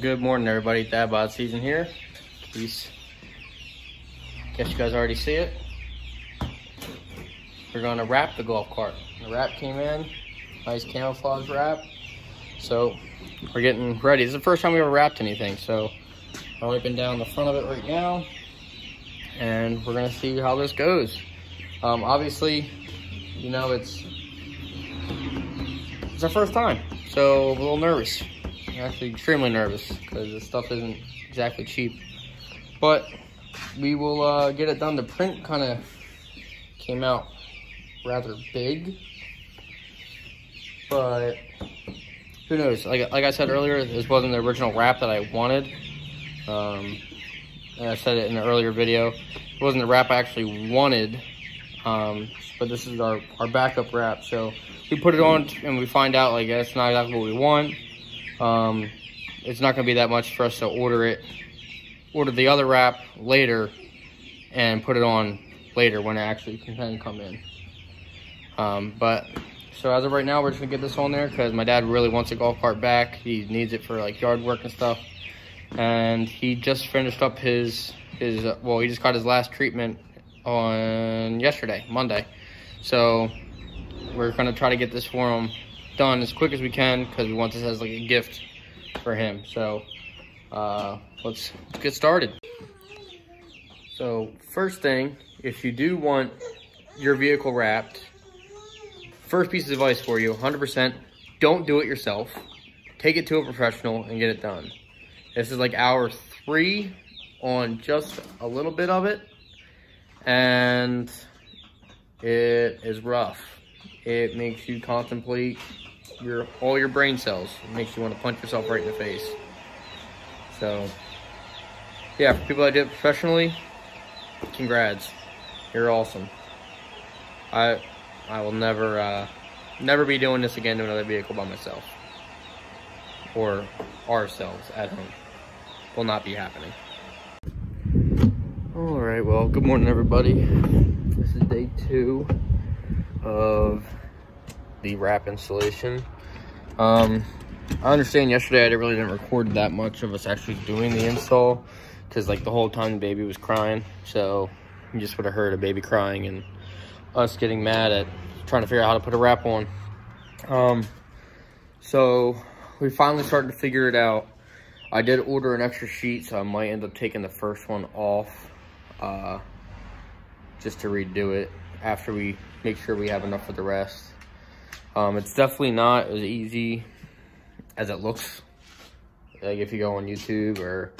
Good morning, everybody. Dad Bod Season here. Peace. Guess you guys already see it. We're gonna wrap the golf cart. The wrap came in, nice camouflage wrap. So we're getting ready. This is the first time we ever wrapped anything, so I'm wiping down the front of it right now, and we're gonna see how this goes. Obviously, you know, it's our first time, so I'm a little nervous. I'm actually extremely nervous because this stuff isn't exactly cheap, but we will get it done. The print kind of came out rather big, but who knows? Like I said earlier, this wasn't the original wrap that I wanted. And I said it in an earlier video. It wasn't the wrap I actually wanted, but this is our backup wrap. So we put it on and we find out, like, that's not exactly what we want. It's not going to be that much for us to order the other wrap later and put it on later when it actually can come in. But so as of right now, we're just gonna get this on there because my dad really wants a golf cart back. He needs it for like yard work and stuff. And he just finished up well, he just got his last treatment on yesterday, Monday. So we're gonna try to get this for him done as quick as we can because we want this as like a gift for him. So let's get started. So first thing, if you do want your vehicle wrapped, first piece of advice for you, 100%, don't do it yourself. Take it to a professional and get it done. This is like hour 3 on just a little bit of it, and it is rough. It makes you contemplate all your brain cells. It makes you want to punch yourself right in the face. So yeah, for people that do it professionally, congrats, you're awesome. I will never be doing this again to another vehicle by myself, or ourselves at home. Will not be happening. All right, well, good morning, everybody. This is day 2 of the wrap installation. I understand yesterday I really didn't record that much of us actually doing the install because like the whole time the baby was crying. So you just would have heard a baby crying and us getting mad at trying to figure out how to put a wrap on. So we finally started to figure it out. I did order an extra sheet, so I might end up taking the first one off just to redo it after we make sure we have enough for the rest. It's definitely not as easy as it looks. Like if you go on YouTube or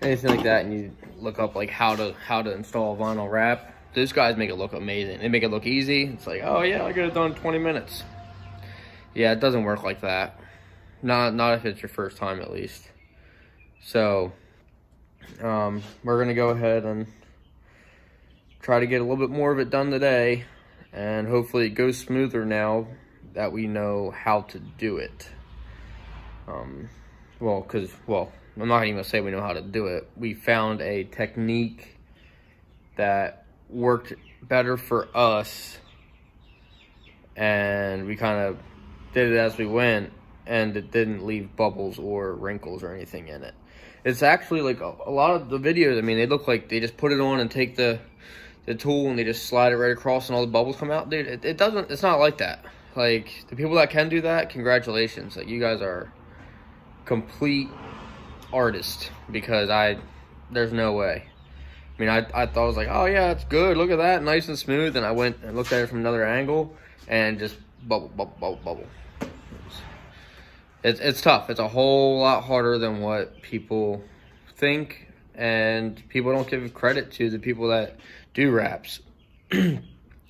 anything like that and you look up like how to install a vinyl wrap, these guys make it look amazing. They make it look easy. It's like, oh yeah, I got it done in 20 minutes. Yeah, it doesn't work like that. Not if it's your first time, at least. So we're gonna go ahead and try to get a little bit more of it done today, and hopefully it goes smoother now that we know how to do it. Well, I'm not even gonna say we know how to do it. We found a technique that worked better for us, and we kind of did it as we went, and it didn't leave bubbles or wrinkles or anything in it. It's actually like a lot of the videos, I mean, they look like they just put it on and take the tool and they just slide it right across and all the bubbles come out. Dude, it doesn't. It's not like that. Like, the people that can do that, congratulations. Like, you guys are complete artists, because there's no way. I mean, I thought, I was like, oh yeah, it's good, look at that, nice and smooth, and I went and looked at it from another angle, and just bubble, bubble, bubble, bubble. It's tough. It's a whole lot harder than what people think, and people don't give credit to the people that do wraps.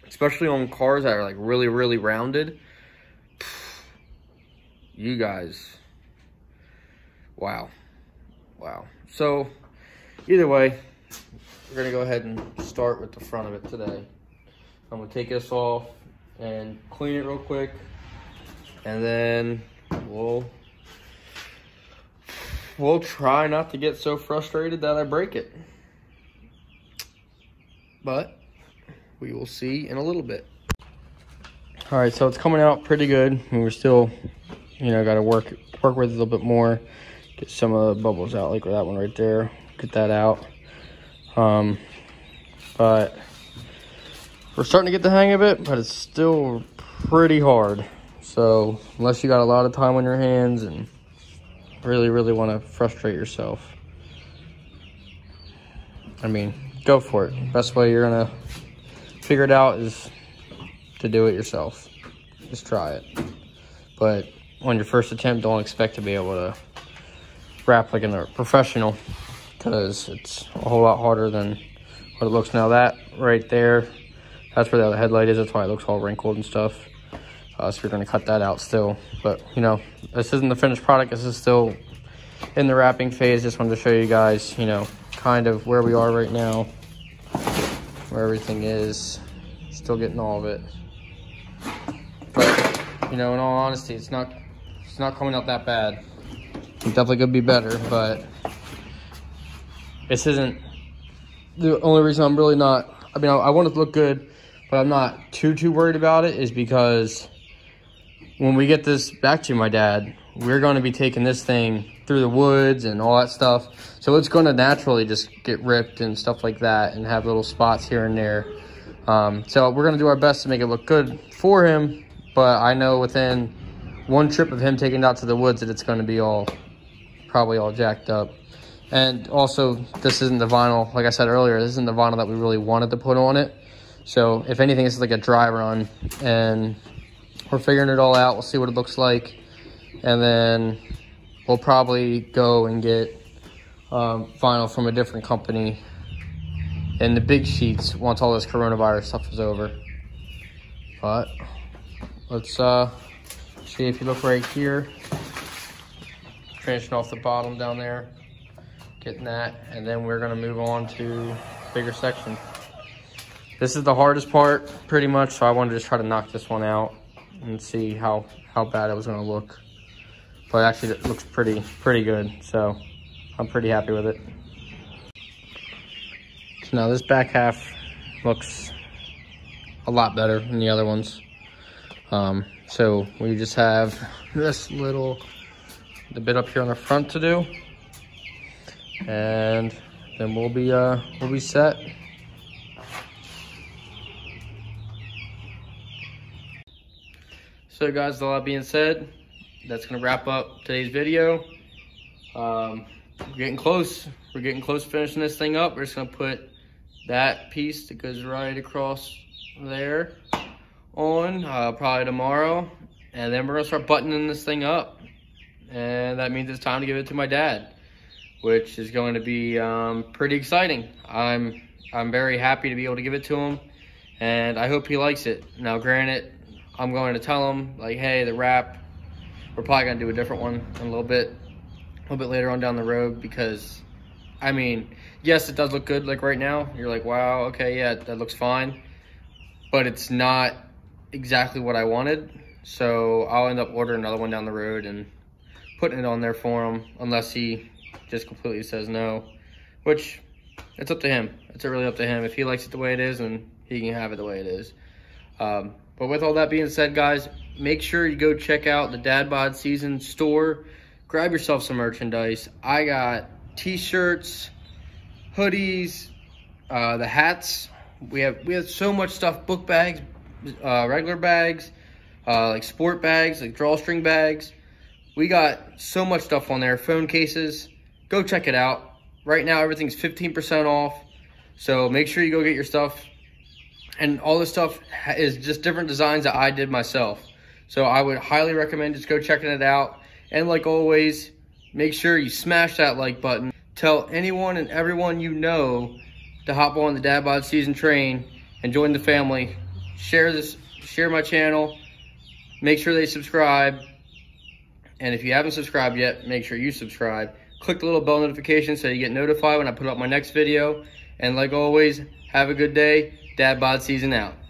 Especially on cars that are like really, really rounded. You guys, wow, wow. So either way, we're gonna go ahead and start with the front of it today. I'm gonna take this off and clean it real quick, and then we'll try not to get so frustrated that I break it. But we will see in a little bit. All right, so it's coming out pretty good. We're still, you know, got to work with it a little bit more. get some of the bubbles out, like that one right there, get that out. But we're starting to get the hang of it, but it's still pretty hard. So unless you got a lot of time on your hands and really want to frustrate yourself, I mean, go for it. Best way you're gonna figure it out is to do it yourself. Just try it. But on your first attempt, don't expect to be able to wrap like a professional, because it's a whole lot harder than what it looks. Now that right there, that's where the other headlight is. That's why it looks all wrinkled and stuff. So we're going to cut that out still. But, you know, this isn't the finished product. This is still in the wrapping phase. Just wanted to show you guys, you know, kind of where we are right now, where everything is. Still getting all of it. But, you know, in all honesty, it's not coming out that bad. It definitely could be better, but this isn't the only reason I'm really not. I mean, I want it to look good, but I'm not too worried about it, is because when we get this back to my dad, we're going to be taking this thing through the woods and all that stuff. So it's going to naturally just get ripped and stuff like that and have little spots here and there. So we're going to do our best to make it look good for him. But I know within one trip of him taking it out to the woods that it's going to be all probably all jacked up. And also, this isn't the vinyl. Like I said earlier, this isn't the vinyl that we really wanted to put on it. So if anything, this is like a dry run, and we're figuring it all out. We'll see what it looks like, and then we'll probably go and get vinyl from a different company in the big sheets once all this coronavirus stuff is over. But let's see. If you look right here, finishing off the bottom down there, getting that, and then we're gonna move on to bigger section. This is the hardest part pretty much, so I wanted to just try to knock this one out and see how bad it was gonna look. But actually it looks pretty good, so I'm pretty happy with it. So now this back half looks a lot better than the other ones. So we just have this little bit up here on the front to do, and then we'll be set. So guys, with all that being said, that's gonna wrap up today's video. We're getting close. We're getting close to finishing this thing up. We're just gonna put that piece that goes right across there on probably tomorrow, and then we're gonna start buttoning this thing up, and that means it's time to give it to my dad, which is going to be pretty exciting. I'm very happy to be able to give it to him, and I hope he likes it. Now granted, I'm going to tell him, like, hey, the wrap, we're probably gonna do a different one in a little bit later on down the road, because I mean, yes, it does look good. Like right now you're like, wow, okay, yeah, that looks fine, but it's not exactly what I wanted. So I'll end up ordering another one down the road and putting it on there for him, unless he just completely says no, which it's up to him. It's really up to him. If he likes it the way it is, then he can have it the way it is. But with all that being said, guys, make sure you go check out the Dad Bod Season store. Grab yourself some merchandise. I got t-shirts, hoodies, the hats. We have so much stuff. Book bags, regular bags, like sport bags, like drawstring bags. We got so much stuff on there. Phone cases. Go check it out. Right now everything's 15% off, so make sure you go get your stuff. And all this stuff is just different designs that I did myself, so I would highly recommend just go checking it out. And like always, make sure you smash that like button. Tell anyone and everyone you know to hop on the Dad Bod Season train and join the family. Share my channel. Make sure they subscribe. And if you haven't subscribed yet, make sure you subscribe. Click the little bell notification so you get notified when I put up my next video. And like always, have a good day. Dad Bod Season out.